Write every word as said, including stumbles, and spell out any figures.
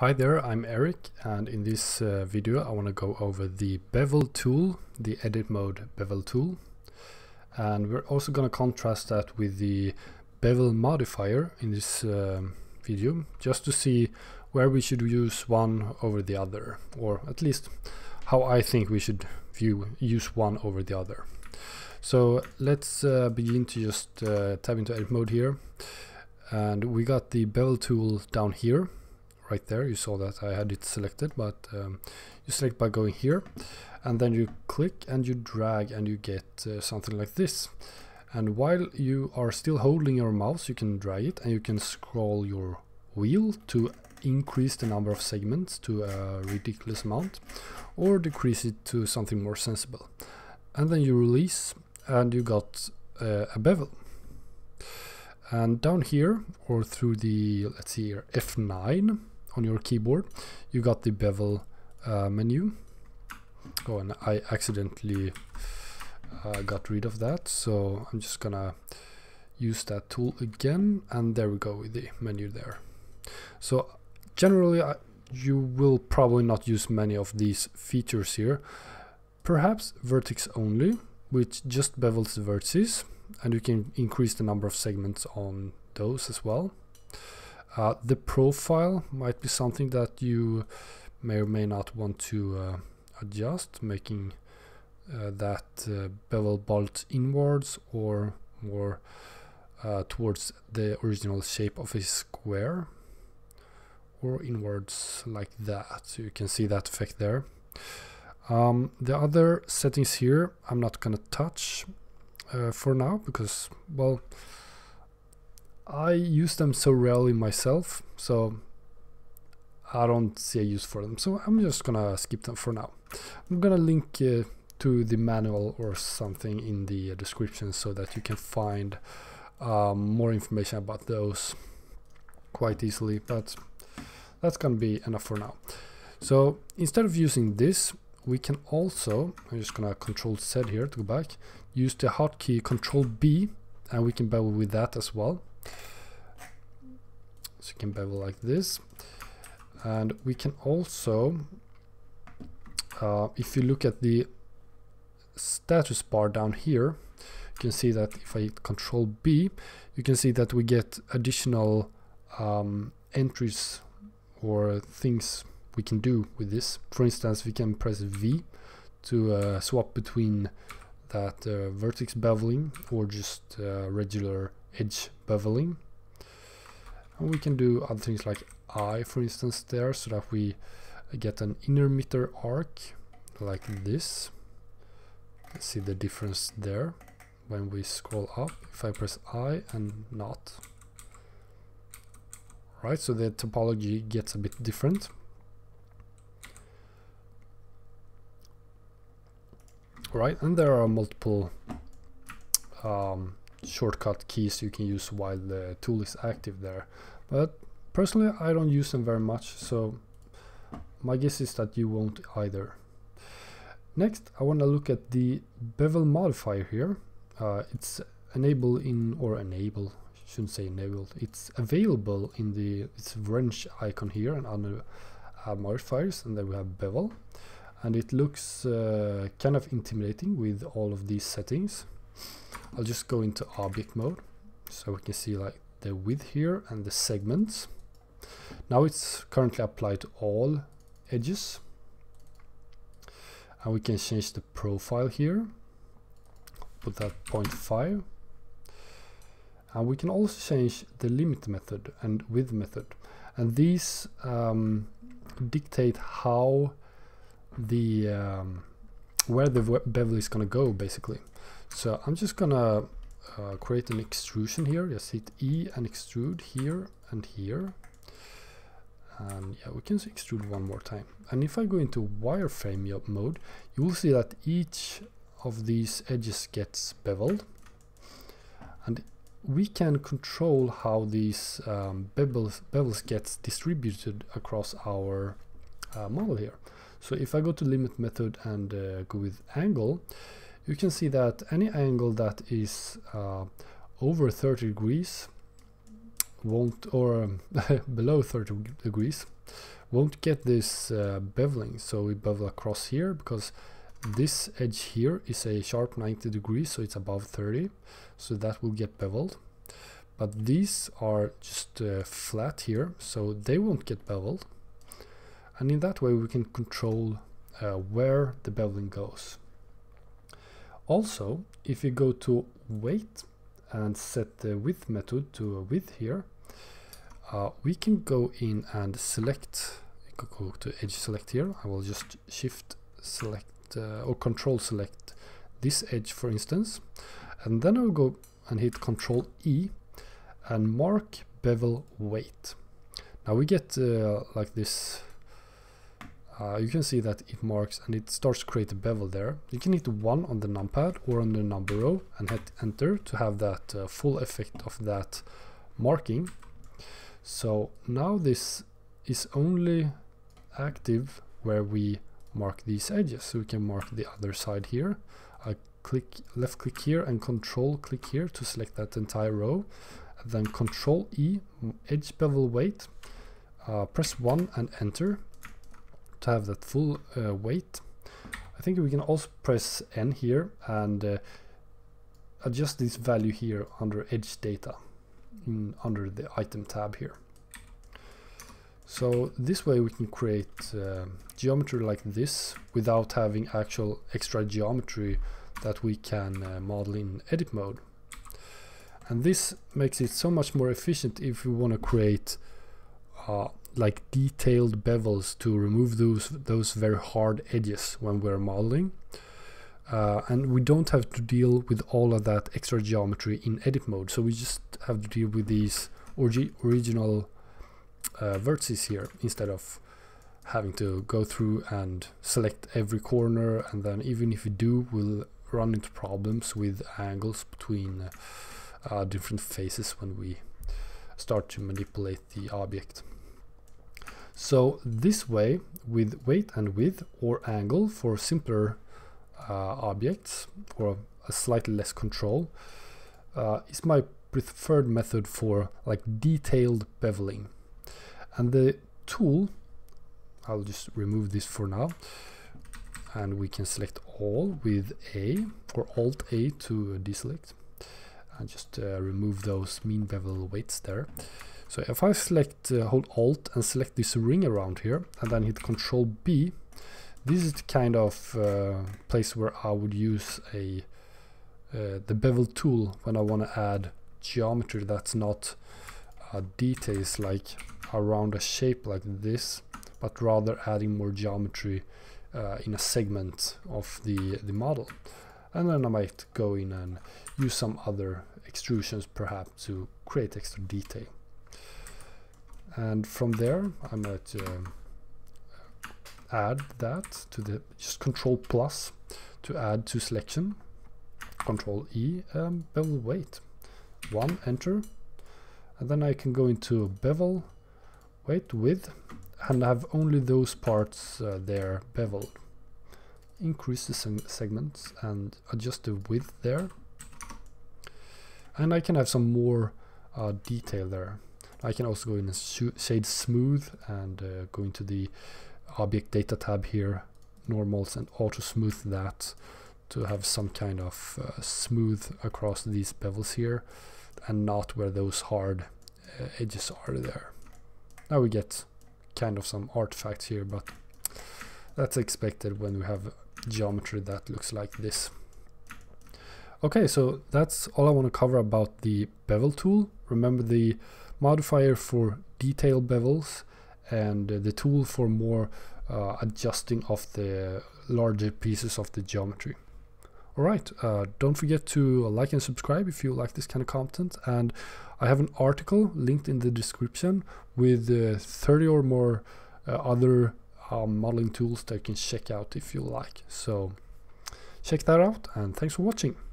Hi there, I'm Eric, and in this uh, video I want to go over the bevel tool, the edit mode bevel tool, and we're also going to contrast that with the bevel modifier in this uh, video, just to see where we should use one over the other, or at least how I think we should view use one over the other. So let's uh, begin to just uh, tap into edit mode here, and we got the bevel tool down here. Right there, you saw that I had it selected, but um, you select by going here, and then you click and you drag and you get uh, something like this. And while you are still holding your mouse, you can drag it and you can scroll your wheel to increase the number of segments to a ridiculous amount, or decrease it to something more sensible. And then you release and you got uh, a bevel. And down here, or through the, let's see here, F nine on your keyboard, you got the bevel uh, menu. Oh, and I accidentally uh, got rid of that, so I'm just gonna use that tool again, and there we go with the menu there. So generally I, you will probably not use many of these features here, perhaps vertex only, which just bevels the vertices, and you can increase the number of segments on those as well. Uh, the profile might be something that you may or may not want to uh, adjust, making uh, that uh, bevel bulge inwards or more uh, towards the original shape of a square, or inwards like that, so you can see that effect there. Um, the other settings here I'm not going to touch uh, for now, because, well, I use them so rarely myself, so I don't see a use for them, so I'm just gonna skip them for now. I'm gonna link uh, to the manual or something in the description, so that you can find um, more information about those quite easily, but that's gonna be enough for now. So instead of using this, we can also, I'm just gonna control Z here to go back, use the hotkey control B, and we can bevel with that as well. So you can bevel like this, and we can also, uh, if you look at the status bar down here, you can see that if I hit control B, you can see that we get additional um, entries or things we can do with this. For instance, we can press V to uh, swap between that uh, vertex beveling or just uh, regular edge beveling, and we can do other things like I, for instance, there, so that we get an intermitter arc like this. Let's see the difference there when we scroll up, if I press I and not. Right, so the topology gets a bit different. Right, and there are multiple um, shortcut keys you can use while the tool is active there, but personally I don't use them very much, so my guess is that you won't either. Next I want to look at the bevel modifier here. Uh, it's enabled in, or enable, shouldn't say enabled, it's available in the it's wrench icon here and under uh, modifiers, and then we have bevel. And it looks uh, kind of intimidating with all of these settings. I'll just go into object mode, so we can see like the width here and the segments. Now it's currently applied to all edges. And we can change the profile here, put that zero point five. And we can also change the limit method and width method. And these um, dictate how the um, where the bevel is gonna go, basically. So I'm just gonna uh, create an extrusion here. Just hit E and extrude here and here, and yeah, we can extrude one more time. And if I go into wireframe mode, you will see that each of these edges gets beveled, and we can control how these um, bevels bevels gets distributed across our uh, model here. So if I go to limit method and uh, go with angle, you can see that any angle that is uh, over thirty degrees won't, or um, below thirty degrees, won't get this uh, beveling. So we bevel across here because this edge here is a sharp ninety degrees, so it's above thirty, so that will get beveled. But these are just uh, flat here, so they won't get beveled. And in that way we can control uh, where the beveling goes. Also, if you go to weight and set the width method to a width here, uh, we can go in and select, you could go to edge select here. I will just shift select Uh, or control select this edge, for instance, and then I'll go and hit control E and mark bevel weight. Now we get uh, like this, uh, you can see that it marks and it starts to create a bevel there. You can hit one on the numpad or on the number row and hit enter to have that uh, full effect of that marking. So now this is only active where we mark these edges, so we can mark the other side here. I click, left click here and control click here to select that entire row, and then control E, edge bevel weight, uh, press one and enter to have that full uh, weight. I think we can also press N here and uh, adjust this value here under edge data in, under the item tab here. So this way we can create uh, geometry like this without having actual extra geometry that we can uh, model in edit mode. And this makes it so much more efficient if we want to create uh, like detailed bevels to remove those, those very hard edges when we're modeling. Uh, and we don't have to deal with all of that extra geometry in edit mode. So we just have to deal with these original Uh, vertices here, instead of having to go through and select every corner. And then even if we do, we'll run into problems with angles between uh, different faces when we start to manipulate the object. So this way, with weight and width or angle for simpler uh, objects or a slightly less control, uh, is my preferred method for like detailed beveling. And the tool, I'll just remove this for now, and we can select all with A or Alt A to deselect and just uh, remove those mean bevel weights there. So if I select, uh, hold Alt and select this ring around here and then hit Control B, this is the kind of uh, place where I would use a uh, the bevel tool when I want to add geometry that's not uh, details like around a shape like this, but rather adding more geometry uh, in a segment of the, the model. And then I might go in and use some other extrusions perhaps to create extra detail. And from there I might uh, add that to the, just control plus to add to selection, control E, um, bevel weight, one, enter. And then I can go into bevel weight width and have only those parts uh, there beveled. Increase the segments and adjust the width there, and I can have some more uh, detail there. I can also go in and shade smooth and uh, go into the object data tab here, normals, and auto smooth that to have some kind of uh, smooth across these bevels here and not where those hard uh, edges are there. Now we get kind of some artifacts here, but that's expected when we have geometry that looks like this. Okay, so that's all I want to cover about the bevel tool. Remember the modifier for detail bevels and the tool for more uh, adjusting of the larger pieces of the geometry. Alright, uh, don't forget to like and subscribe if you like this kind of content, and I have an article linked in the description with uh, thirty or more uh, other uh, modeling tools that you can check out if you like. So check that out, and thanks for watching.